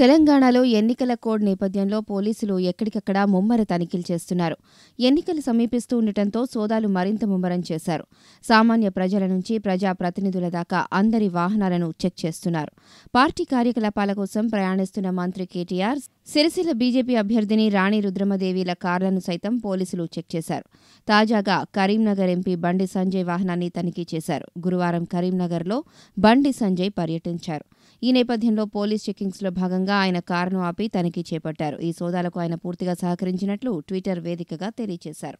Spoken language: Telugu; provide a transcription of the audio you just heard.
తెలంగాణలో ఎన్నికల కోడ్ నేపథ్యంలో పోలీసులు ఎక్కడికక్కడ ముమ్మర తనిఖీలు చేస్తున్నారు. ఎన్నికలు సమీపిస్తూ ఉండటంతో సోదాలు మరింత ముమ్మరం చేశారు. సామాన్య ప్రజల నుంచి ప్రజా ప్రతినిధుల దాకా అందరి వాహనాలను చెక్ చేస్తున్నారు. పార్టీ కార్యకలాపాల కోసం ప్రయాణిస్తున్న మంత్రి కేటీఆర్, సిరిసిల్ల బీజేపీ అభ్యర్థిని రాణి రుద్రమదేవిల కార్లను సైతం పోలీసులు చెక్ చేశారు. తాజాగా కరీంనగర్ ఎంపీ బండి సంజయ్ వాహనాన్ని తనిఖీ చేశారు. గురువారం కరీంనగర్లో బండి సంజయ్ పర్యటించారు. ఈ నేపథ్యంలో పోలీస్ చెకింగ్స్లో భాగంగా ఆయన కారును ఆపి తనిఖీ చేపట్టారు. ఈ సోదాలకు ఆయన పూర్తిగా సహకరించినట్లు ట్విట్టర్ వేదికగా తెలియజేశారు.